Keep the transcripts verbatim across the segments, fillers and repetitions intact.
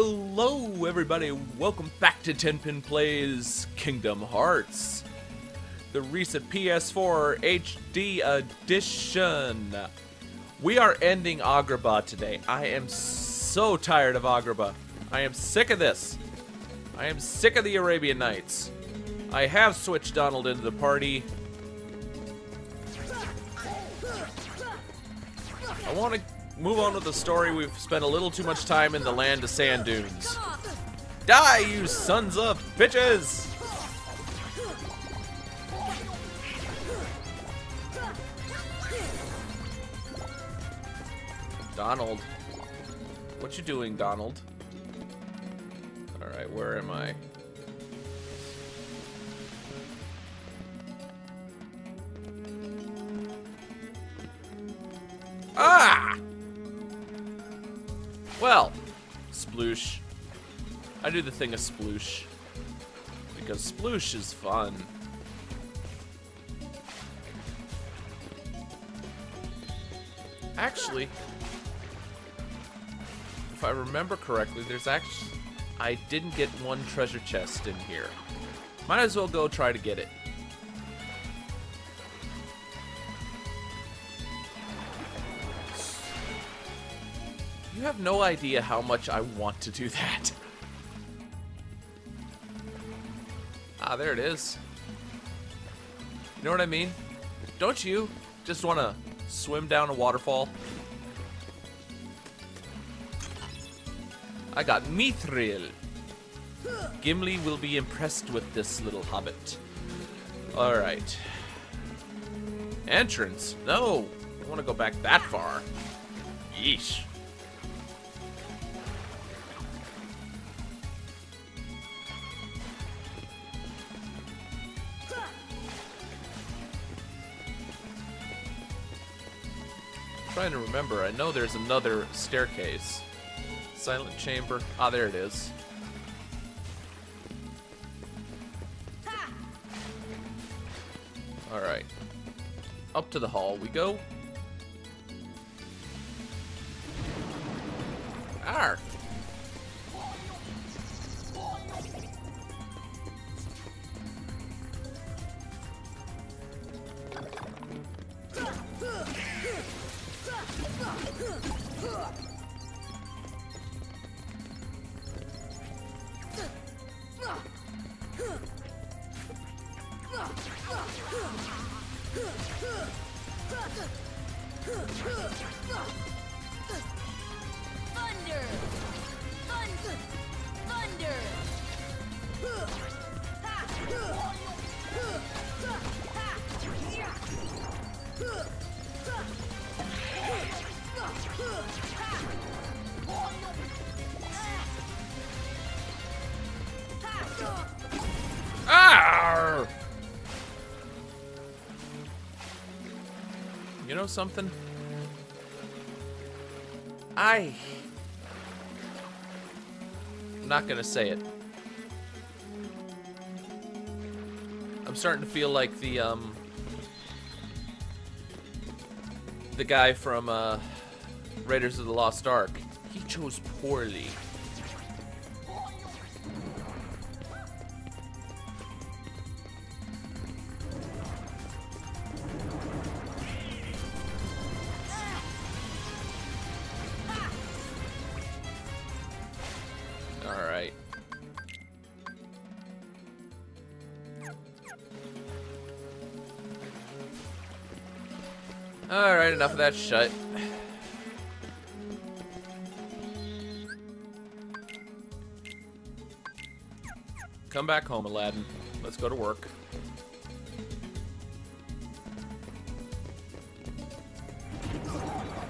Hello everybody, welcome back to Tenpin Plays Kingdom Hearts, the recent P S four H D edition. We are ending Agrabah today. I am so tired of Agrabah. I am sick of this. I am sick of the Arabian Nights. I have switched Donald into the party. I want to move on with the story. We've spent a little too much time in the land of sand dunes. Die, you sons of bitches! Donald. What you doing, Donald? Alright, where am I? Ah! Well, sploosh. I do the thing of sploosh. Because sploosh is fun. Actually, if I remember correctly, there's actually... I didn't get one treasure chest in here. Might as well go try to get it. You have no idea how much I want to do that. Ah, there it is. You know what I mean? Don't you just want to swim down a waterfall? I got Mithril. Gimli will be impressed with this little hobbit. Alright. Entrance. No. I don't want to go back that far. Yeesh. Trying to remember, I know there's another staircase. Silent chamber. Ah, there it is. Alright. Up to the hall we go. Arr! You know something? I... I'm not gonna say it. I'm starting to feel like the, um... the guy from, uh... Raiders of the Lost Ark. He chose poorly. Alright, enough of that shit. Come back home, Aladdin. Let's go to work.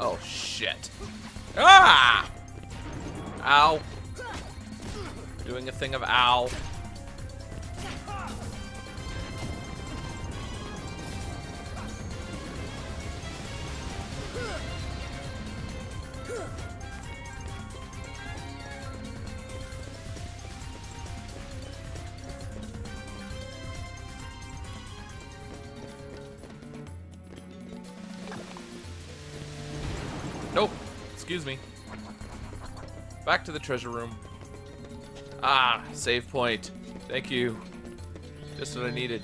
Oh, shit. Ah! Ow. Doing a thing of ow. Nope. Excuse me. Back to the treasure room. Ah, save point. Thank you. Just what I needed.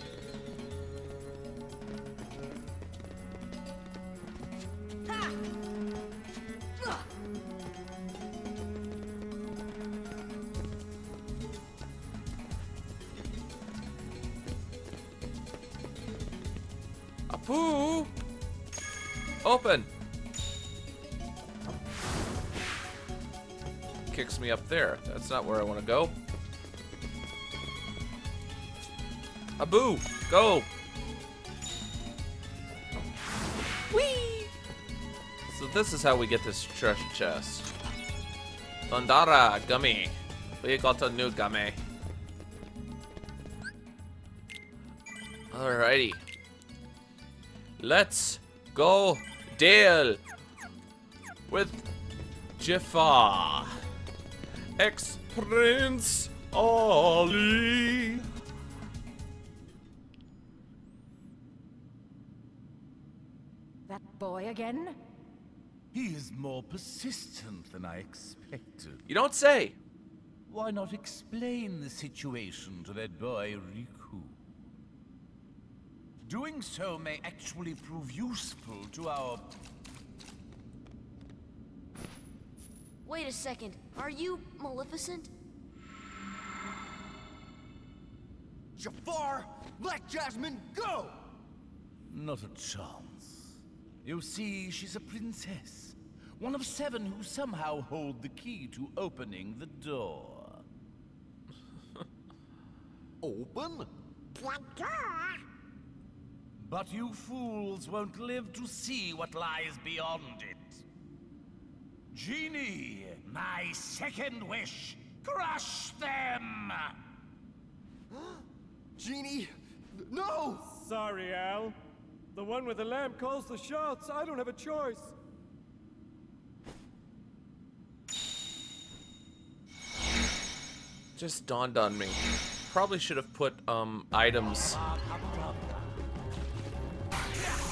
Abu! Open! Kicks me up there. That's not where I want to go. Abu! Go! Whee! So this is how we get this treasure chest. Thundara! Gummy! We got a new gummy. Alrighty. Let's go deal with Jafar, ex-Prince Ali. That boy again? He is more persistent than I expected. You don't say. Why not explain the situation to that boy, Riku? Doing so may actually prove useful to our... Wait a second. Are you Maleficent? Jafar, let Jasmine go! Not a chance. You see, she's a princess. One of seven who somehow hold the key to opening the door. Open? What door? But you fools won't live to see what lies beyond it. Genie, my second wish, crush them! Genie, no! Sorry, Al. The one with the lamp calls the shots. I don't have a choice. Just dawned on me. Probably should have put, um, items...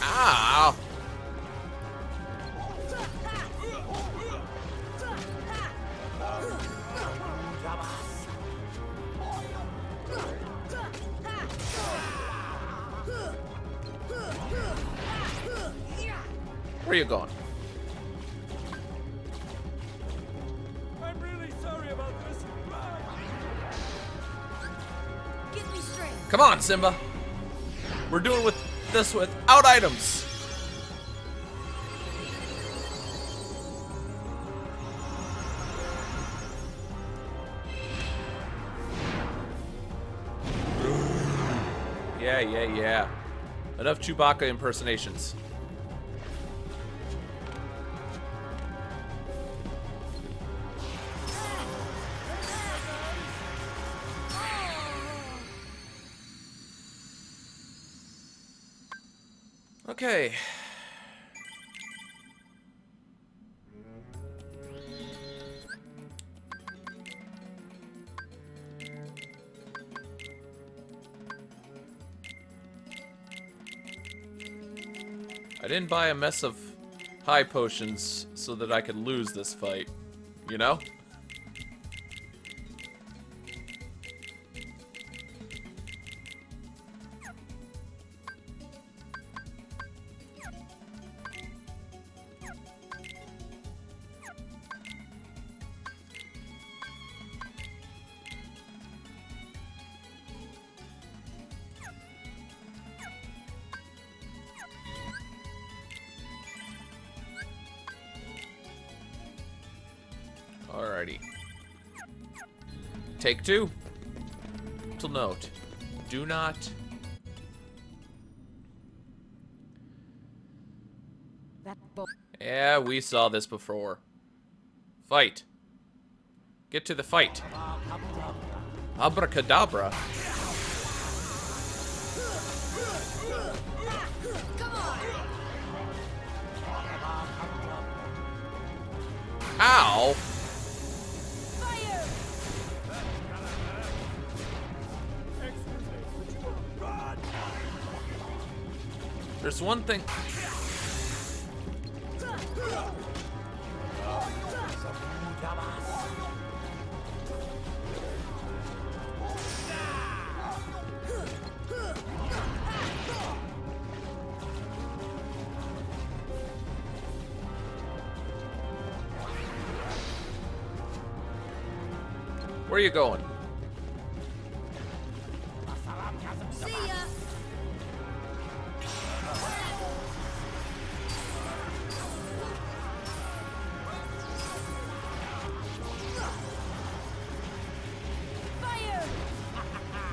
Ow! Where are you going? I'm really sorry about this. Get me straight. Come on, Simba. We're doing with this without items. Yeah, yeah, yeah. Enough Chewbacca impersonations. Okay. I didn't buy a mess of high potions so that I could lose this fight, you know? Alrighty. Take two. To note, do not. That bo- yeah, we saw this before. Fight. Get to the fight. Abracadabra. Come on. Ow. There's one thing. Where are you going? See ya. Fire!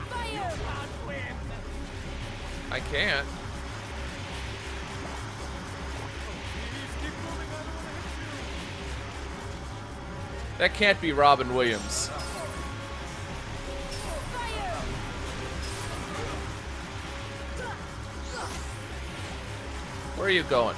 Fire! I can't. That can't be Robin Williams. Where are you going?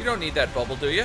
You don't need that bubble, do you?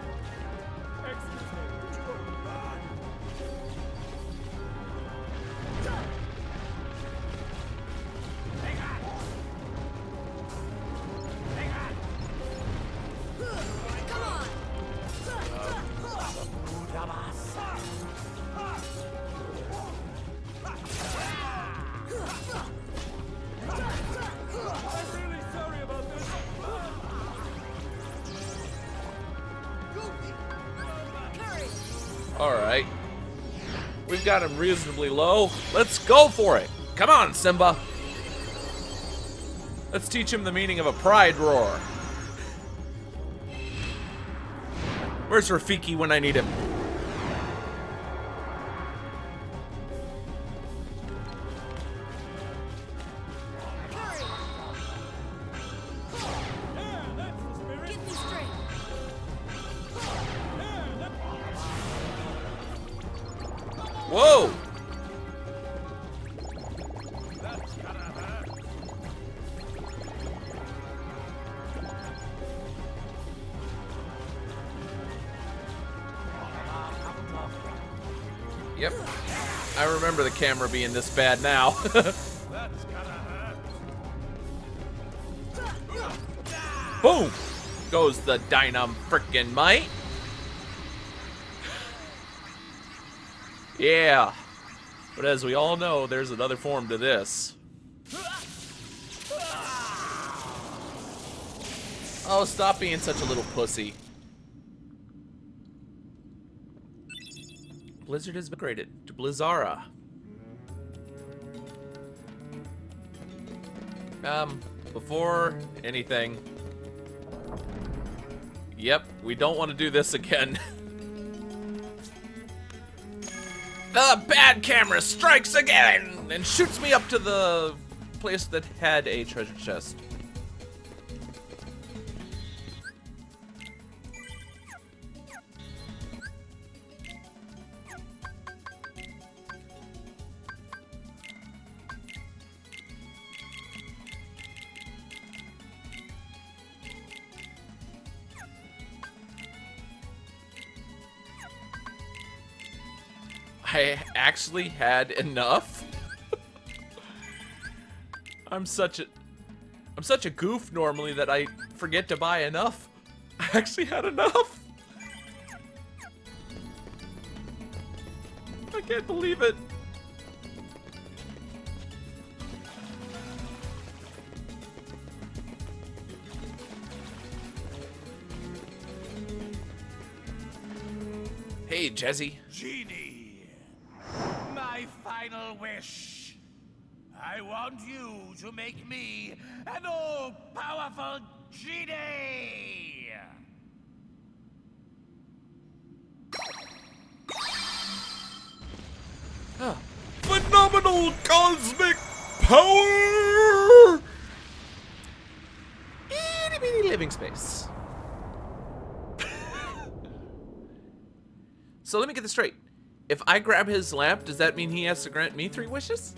Got him reasonably low. Let's go for it. Come on, Simba. Let's teach him the meaning of a pride roar. Where's Rafiki when I need him? Whoa! Yep. I remember the camera being this bad now. Boom! Goes the dynam-frickin-mite. Yeah, but as we all know, there's another form to this. Oh, stop being such a little pussy. Blizzard has been upgraded to Blizzara. Um, before anything. Yep, we don't want to do this again. The bad camera strikes again and shoots me up to the place that had a treasure chest. I actually had enough. I'm such a I'm such a goof normally that I forget to buy enough. I actually had enough. I can't believe it. Hey, Jazzy. Genie. Final wish. I want you to make me an all-powerful genie. Huh. Phenomenal cosmic power. Itty bitty living space. So let me get this straight. If I grab his lamp, does that mean he has to grant me three wishes?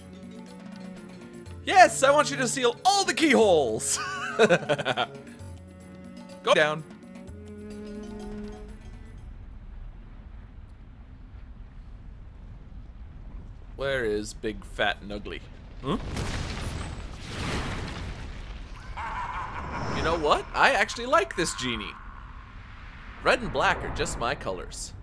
Yes, I want you to seal all the keyholes! Go down. Where is big, fat, and ugly? Hmm? You know what? I actually like this genie. Red and black are just my colors.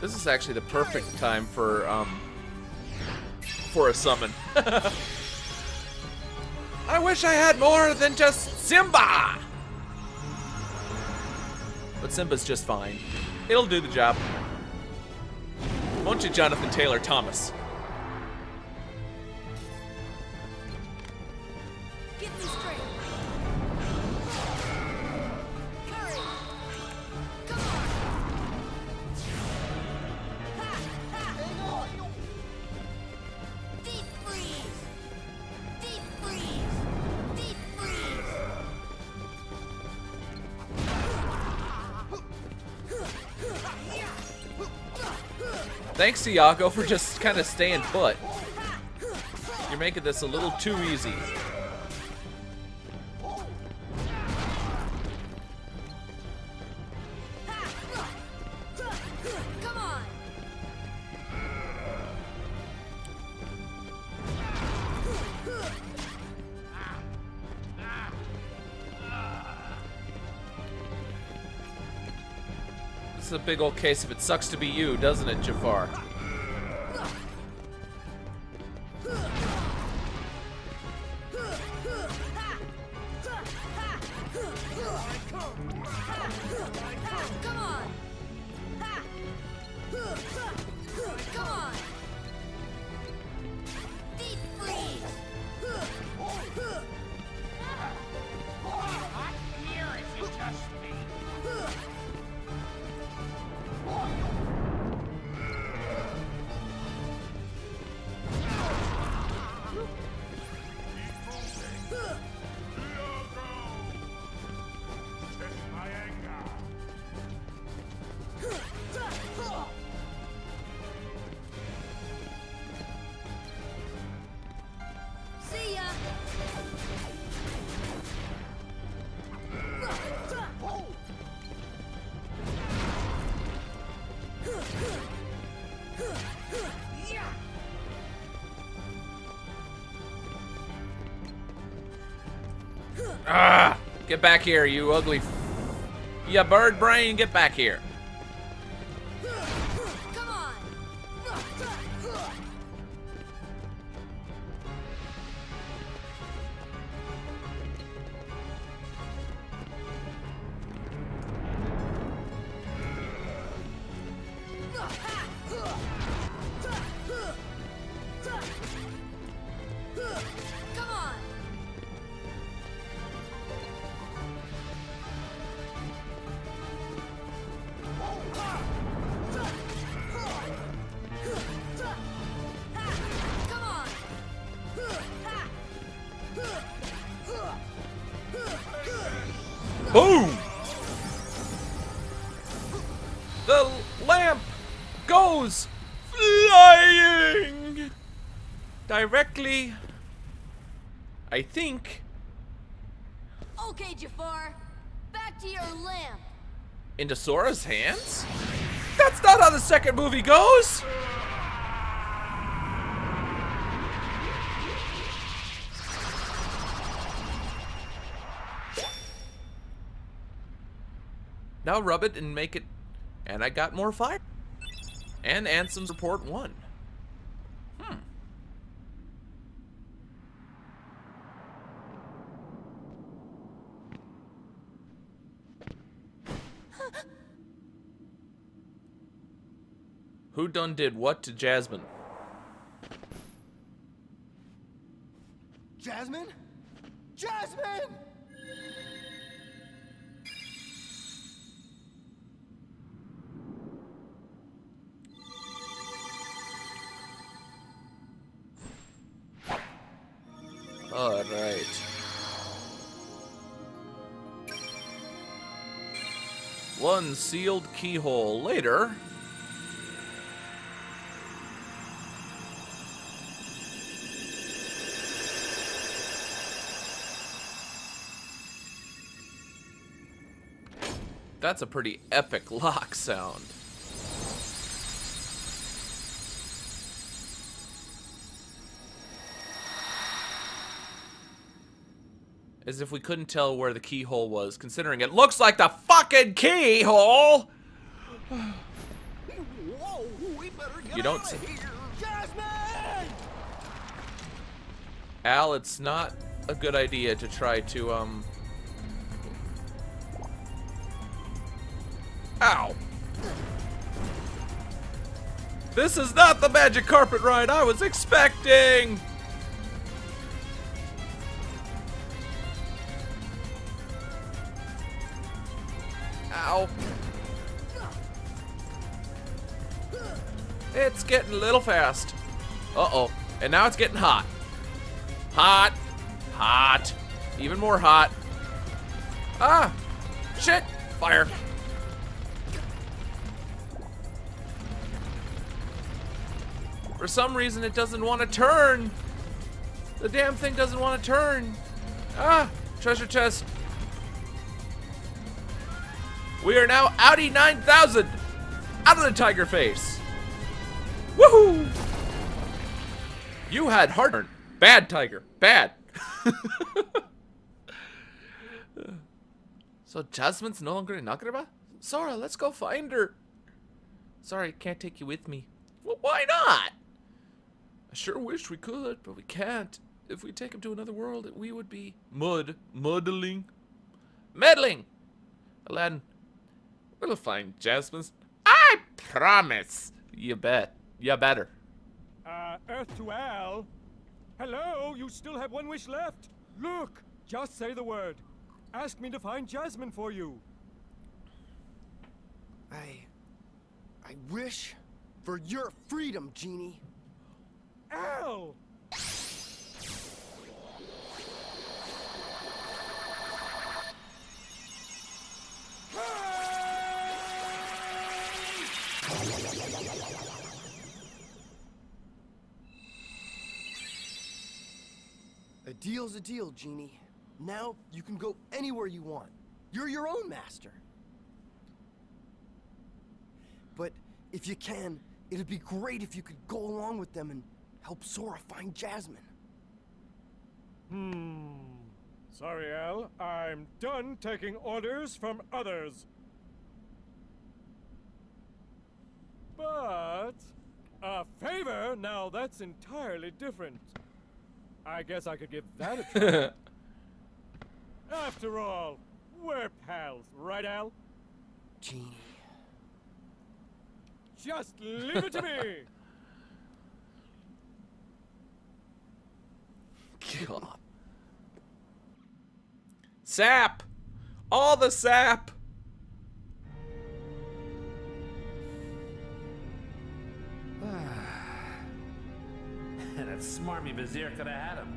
This is actually the perfect time for um for a summon. I wish I had more than just Simba. But Simba's just fine. It'll do the job. Won't you, Jonathan Taylor Thomas? Thanks, Iago, for just kind of staying put. You're making this a little too easy. A big old case of it sucks to be you, doesn't it, Jafar? Ah, get back here, you ugly f you bird brain, get back here. Come on. Boom! The lamp goes flying directly, I think. Okay, Jafar, back to your lamp. Into Sora's hands? That's not how the second movie goes! Now rub it and make it, and I got more fire. And Ansem's report one. Hmm. Who done did what to Jasmine? Jasmine? Jasmine! All right. One sealed keyhole later. That's a pretty epic lock sound. As if we couldn't tell where the keyhole was, considering it looks like the fucking keyhole! Whoa, we better get you don't see. Jasmine! Al, it's not a good idea to try to, um... Ow! This is not the magic carpet ride I was expecting! Ow. It's getting a little fast. Uh-oh. And now it's getting hot. Hot. Hot. Even more hot. Ah! Shit! Fire. For some reason, it doesn't want to turn. The damn thing doesn't want to turn. Ah, treasure chest. We are now Audi nine thousand out of the tiger face. Woohoo! You had hard turn. Bad tiger. Bad. So Jasmine's no longer in Agrabah? Sora, let's go find her. Sorry, can't take you with me. Well, why not? I sure wish we could, but we can't. If we take him to another world, we would be mud, muddling, meddling. Aladdin, we'll find Jasmine's. I promise. You bet. You better. Uh, Earth to Al. Hello, you still have one wish left. Look, just say the word. Ask me to find Jasmine for you. I, I wish for your freedom, Genie. Ow! A deal's a deal, Genie. Now you can go anywhere you want. You're your own master. But if you can, it'd be great if you could go along with them and help Sora find Jasmine. Hmm. Sorry, Al. I'm done taking orders from others. But a favor? Now that's entirely different. I guess I could give that a try. After all, we're pals, right, Al? Genie. Just leave it to me. God. Sap! All the sap! That smarmy vizier could have had him.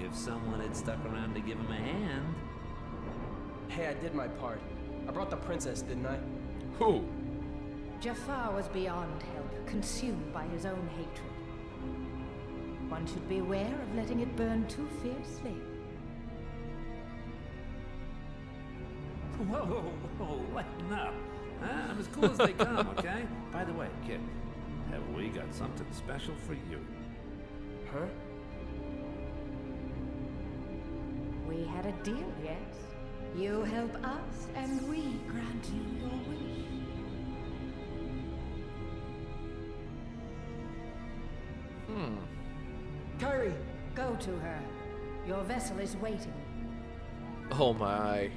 If someone had stuck around to give him a hand. Hey, I did my part. I brought the princess, didn't I? Who? Jafar was beyond help, consumed by his own hatred. One should beware of letting it burn too fiercely. Whoa, whoa, whoa, lighten up. Huh? I'm as cool as they come, okay? By the way, kid, have we got something special for you? Huh? We had a deal, yes. You help us, and we grant you your wish. Hmm. Kyrie, go to her. Your vessel is waiting. Oh my.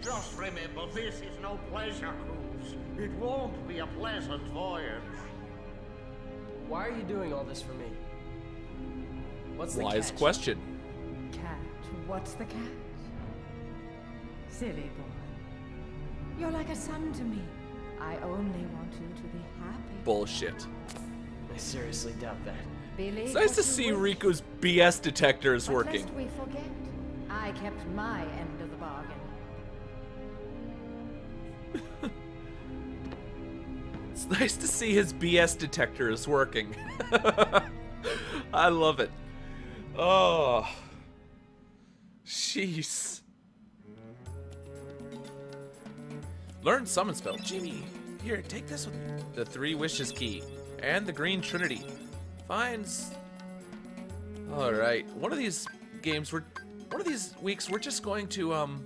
Just remember, this is no pleasure cruise. It won't be a pleasant voyage. Why are you doing all this for me? What's the catch? Wise question. Catch? What's the catch? Silly boy. You're like a son to me. I only want you to be happy. Bullshit. I seriously doubt that. It's nice to see Riku's B S detector is working. Lest we forget, I kept my end of the bargain. It's nice to see his B S detector is working. I love it. Oh, jeez. Learn summon spell, Jimmy. Here, take this with you. The Three Wishes key and the Green Trinity. Finds. All right. One of these games, we're, one of these weeks, we're just going to um.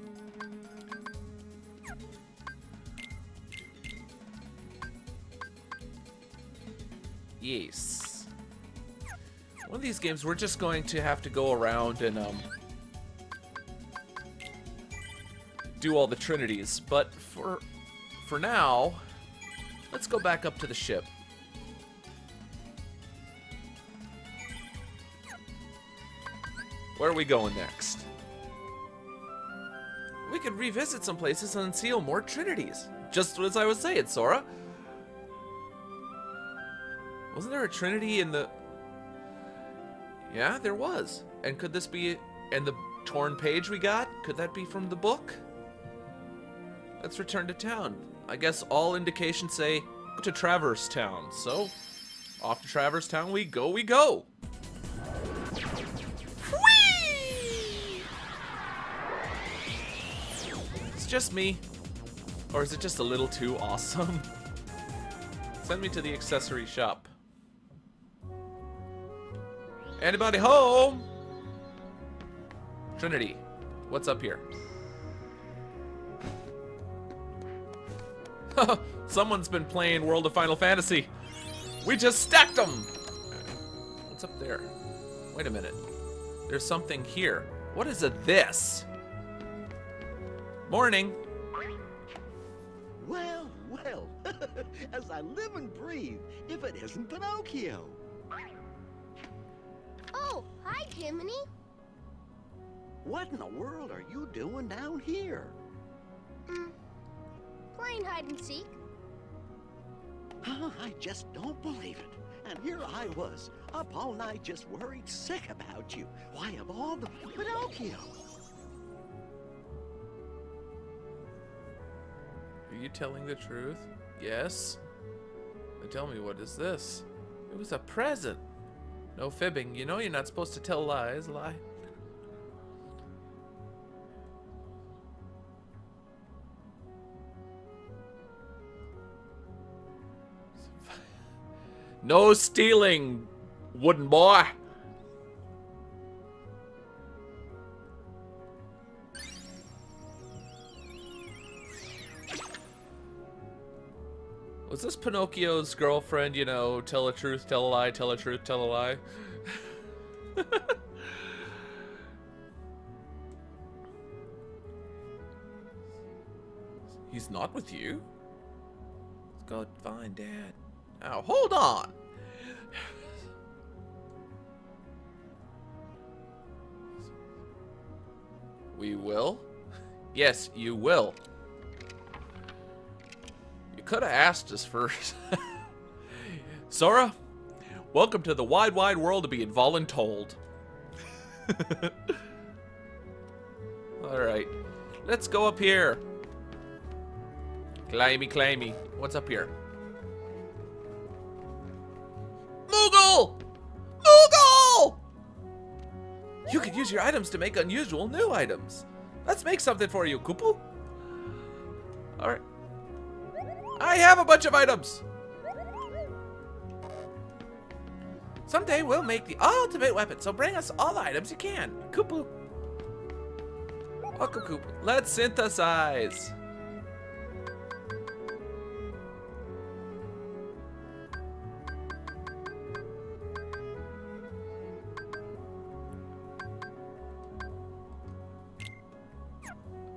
Yes. One of these games, we're just going to have to go around and um. do all the trinities, but for for now, let's go back up to the ship. Where are we going next? We could revisit some places and unseal more trinities. Just as I was saying, Sora. Wasn't there a trinity in the... Yeah, there was. And could this be... And the torn page we got? Could that be from the book? Let's return to town. I guess all indications say to Traverse Town. So, off to Traverse Town we go, we go! Whee! It's just me. Or is it just a little too awesome? Send me to the accessory shop. Anybody home? Trinity, what's up here? Someone's been playing World of Final Fantasy. We just stacked them. What's up there? Wait a minute. There's something here. What is it? This? Morning. Well, well. As I live and breathe, if it isn't Pinocchio. Oh, hi, Jiminy. What in the world are you doing down here? Mm. Playing hide and seek. Oh, I just don't believe it. And here I was, up all night just worried sick about you. Why of all the Pinocchio? Are you telling the truth? Yes. But tell me, what is this? It was a present. No fibbing. You know you're not supposed to tell lies. Lie. No stealing, wooden boy. Was this Pinocchio's girlfriend, you know, tell a truth, tell a lie, tell a truth, tell a lie? He's not with you? God, fine, Dad. Now, hold on. We will? Yes, you will. You could have asked us first. Sora, welcome to the wide, wide world of being voluntold. Alright. Let's go up here. Climby, climby. What's up here? Moogle! Moogle! You could use your items to make unusual new items. Let's make something for you, Kupo. Alright. I have a bunch of items. Someday we'll make the ultimate weapon, so bring us all the items you can. Kupo. Welcome, Kupo. Let's synthesize.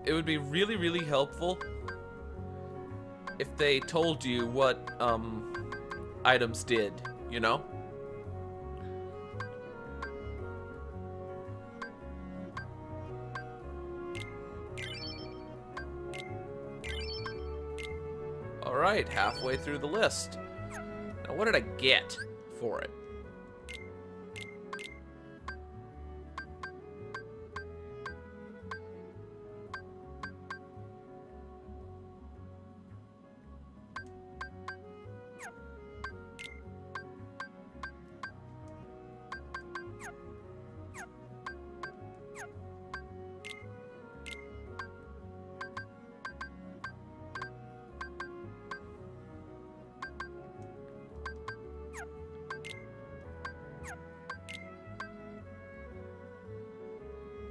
It would be really, really helpful if they told you what um, items did, you know? All right, halfway through the list. Now, what did I get for it?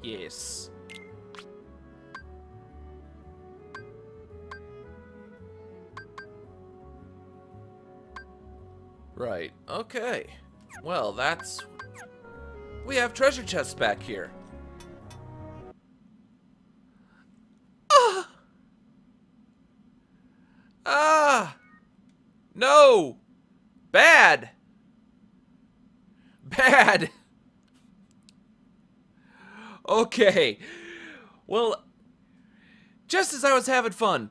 Yes. Right, okay. Well, that's... We have treasure chests back here. Ah! Ah! No! Bad! Bad! Okay. Well, just as I was having fun.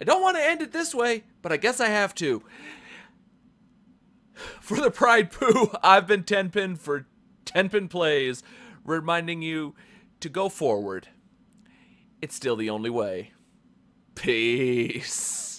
I don't want to end it this way, but I guess I have to. For the Pride Poo, I've been Tenpin for Tenpin Plays, reminding you to go forward. It's still the only way. Peace.